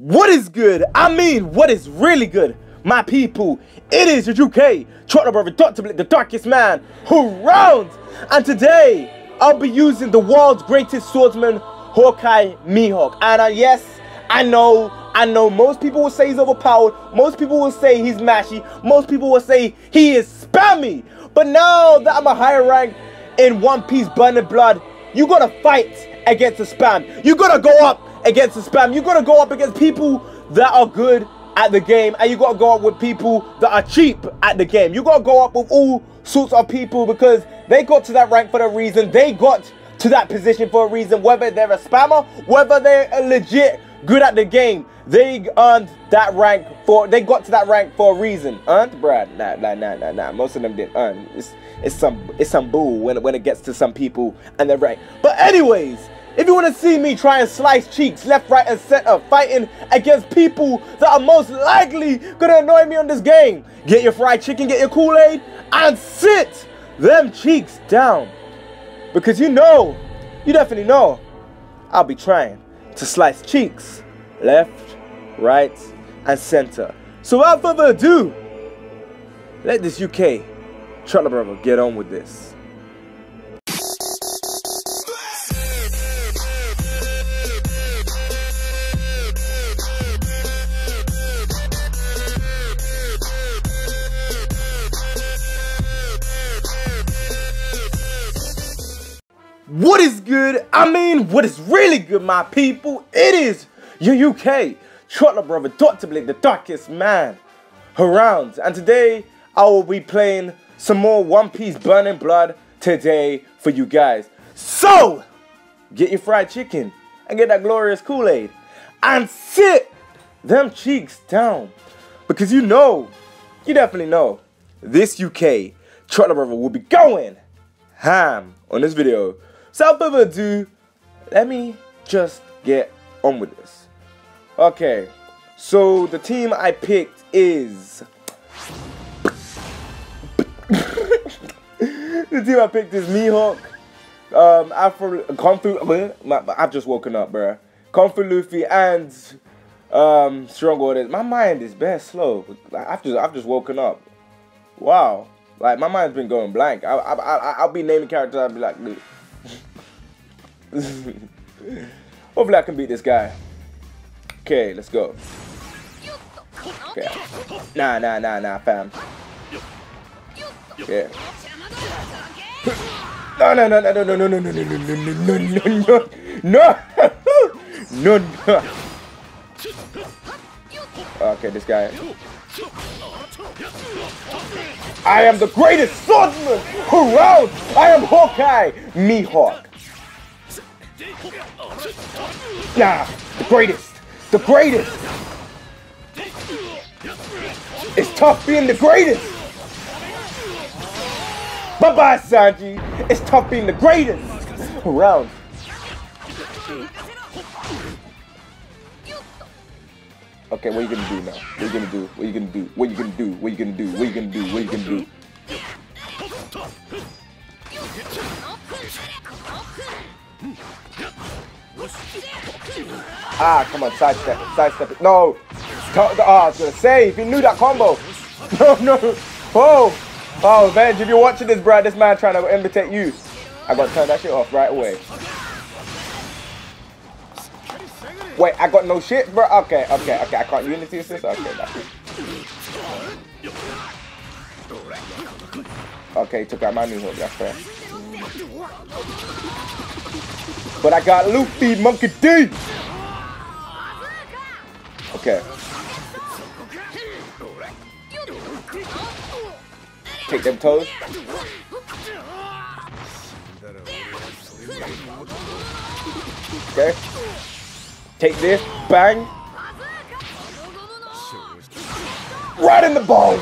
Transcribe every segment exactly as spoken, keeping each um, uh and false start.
What is good? I mean, what is really good, my people? It is your U K, Dr Blick, the darkest man who rounds. And today, I'll be using the world's greatest swordsman, Hawkeye Mihawk. And uh, yes, I know, I know most people will say he's overpowered. Most people will say he's mashy. Most people will say he is spammy. But now that I'm a higher rank in One Piece Burning Blood, you gotta fight against the spam. You gotta go up against the spam. You gotta go up against people that are good at the game, and you gotta go up with people that are cheap at the game. You gotta go up with all sorts of people because they got to that rank for a reason. They got to that position for a reason. Whether they're a spammer, whether they're legit good at the game, they earned that rank for. They got to that rank for a reason. Earned, Brad? Nah, nah, nah, nah, nah. Most of them didn't earn. It's it's some it's some bull when when it gets to some people and their rank. But anyways. If you want to see me try and slice cheeks left, right and center, fighting against people that are most likely going to annoy me on this game, get your fried chicken, get your Kool-Aid and sit them cheeks down. Because you know, you definitely know, I'll be trying to slice cheeks left, right and center. So without further ado, let this U K Trotler brother get on with this. What is good? I mean, what is really good, my people? It is your U K Trotler brother, Dr Blick, the darkest man around. And today, I will be playing some more One Piece Burning Blood today for you guys. So, get your fried chicken and get that glorious Kool-Aid and sit them cheeks down. Because you know, you definitely know, this U K Trotler brother will be going ham on this video. Without further ado, let me just get on with this. Okay, so the team I picked is the team I picked is Mihawk, um, Afro, Kofu. I've just woken up, bruh. Kofu, Luffy, and um, Stronghold Ace. My mind is bad slow. I've just I've just woken up. Wow, like my mind's been going blank. I I, I I'll be naming characters. I'll be like. Hopefully I can beat this guy. Okay, let's go. Okay. Nah, nah, nah, nah, fam. Yeah. No, no, no, no, no, no, no, no, no, no, no, no, no, no, no, no. Okay, this guy. I am the greatest swordsman around. I am Hawkeye Mihawk. Nah, the greatest, the greatest. It's tough being the greatest. Bye bye, Sanji. It's tough being the greatest around. Okay, what are you gonna do now? What are you gonna do? What are you gonna do? What are you gonna do? What are you gonna do? What are you gonna do? What are you gonna do? Ah, come on, sidestep it, sidestep it. No! Oh, I was gonna save. He knew that combo. No, no. Oh! Oh, Venge, if you're watching this, bro, this man trying to imitate you. I gotta turn that shit off right away. Wait, I got no shit, bro? Okay, okay, okay. I can't unity assist? Okay, that's it. Okay, took out my new hook, that's fair. But I got Luffy, Monkey D! Okay. Take them toes. Okay. Take this, bang. Right in the balls!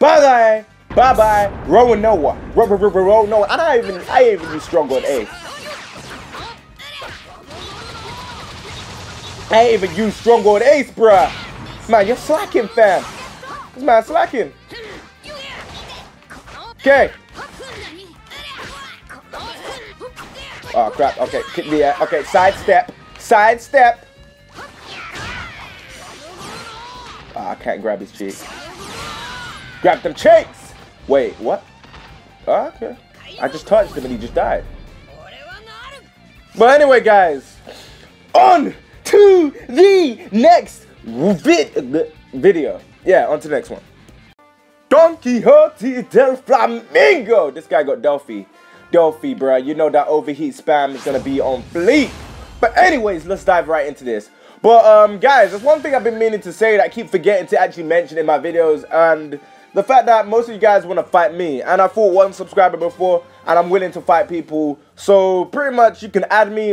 Bye-bye! Bye-bye, Rowan Noah. Rowan Noah. I don't even, I ain't even strong on Ace. I ain't even use strong on Ace, bruh. Man, you're slacking, fam. This man slacking. Okay. Oh, crap. Okay, kick the ass. Okay, sidestep. Sidestep. Oh, I can't grab his cheeks. Grab them cheeks! Wait, what? Oh, okay. I just touched him and he just died. But anyway, guys, on to the next vi video. Yeah, on to the next one. Don Quixote del Flamingo. This guy got Delphi. Delphi, bro. You know that overheat spam is gonna be on fleek. But anyways, let's dive right into this. But um, guys, there's one thing I've been meaning to say that I keep forgetting to actually mention in my videos, and the fact that most of you guys want to fight me, and I fought one subscriber before, and I'm willing to fight people. So pretty much, you can add me,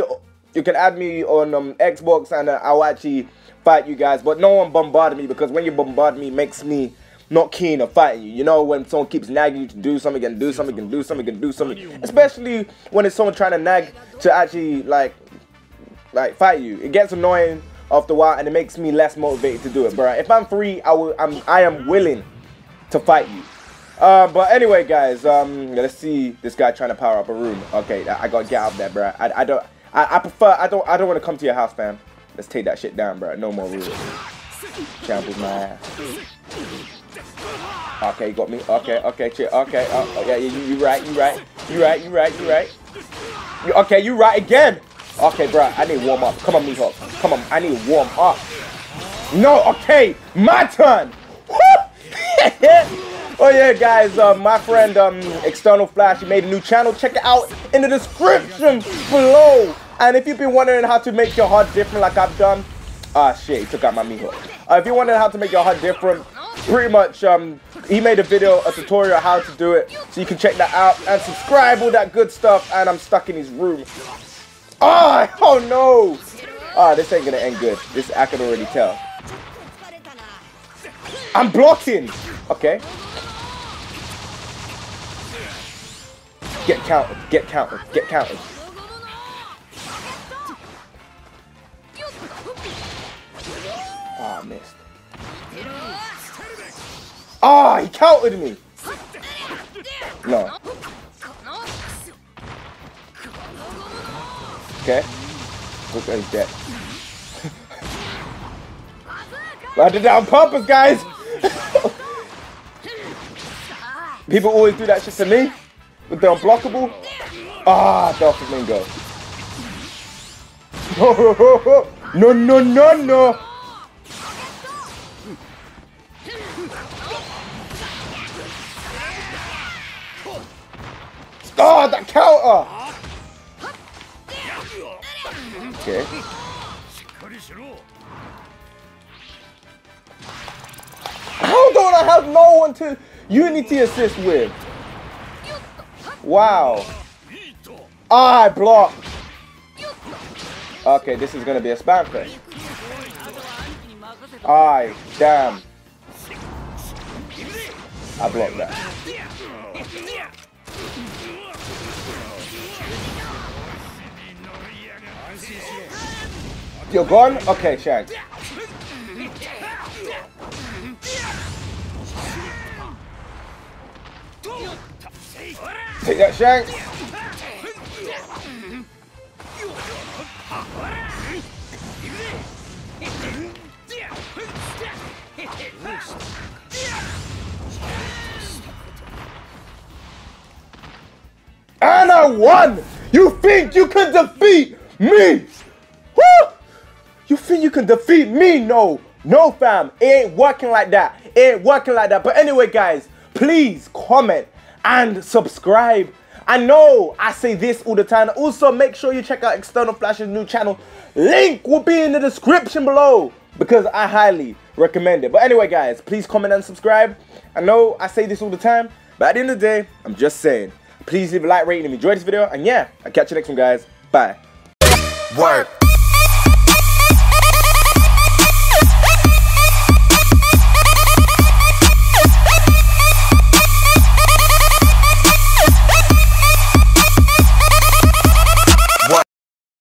you can add me on um, Xbox, and uh, I'll actually fight you guys. But no one bombarded me, because when you bombard me, it makes me not keen on fighting you. You know, when someone keeps nagging you to do something and do something and do something and do something, especially when it's someone trying to nag to actually like, like fight you, it gets annoying after a while, and it makes me less motivated to do it, bro. If I'm free, I will. I'm. I am willing to fight you. Uh, but anyway, guys. Um, let's see this guy trying to power up a room. Okay, I, I gotta get out of there, bro. I, I don't. I, I prefer. I don't. I don't want to come to your house, fam. Let's take that shit down, bro. No more rules. Can't move my ass. Okay, you got me. Okay, okay, chill. Okay, oh, okay. You, you right. You right. You right. You right. You right. You, okay, you right again. Okay, bro, I need to warm up. Come on, Mihawk. Come on, I need to warm up. No, okay, my turn. Oh yeah, guys, uh, my friend um, External Flash, he made a new channel. Check it out in the description below. And if you've been wondering how to make your heart different like I've done, ah uh, shit, he took out my Mihawk. Uh, if you're wondering how to make your heart different, pretty much, um, he made a video, a tutorial on how to do it. So you can check that out and subscribe, all that good stuff. And I'm stuck in his room. Oh, oh no! Ah, oh, this ain't gonna end good. This I can already tell. I'm blocking! Okay. Get counted, get counted, get counted. Ah, oh, I missed. Ah, oh, he counted me! No. Okay. Look at his death. I did that on purpose, guys! People always do that shit to me. With the unblockable. Ah, Don Flamingo. No, no, no, no! Ah, that counter! Okay. How don't I have no one to unity assist with? Wow. Ah, I blocked. Okay, this is gonna be a spam thing. Aye, damn. I blocked that. You're gone? Okay, Shanks. Take that, Shanks. And I won! You think you can defeat me? Woo! You think you can defeat me? No, no fam, it ain't working like that. It ain't working like that. But anyway, guys, please comment and subscribe. I know I say this all the time. Also, make sure you check out External Flash's new channel. Link will be in the description below, because I highly recommend it. But anyway, guys, please comment and subscribe. I know I say this all the time, but at the end of the day, I'm just saying. Please leave a like rating if you enjoyed this video. And yeah, I'll catch you next one, guys. Bye. Work.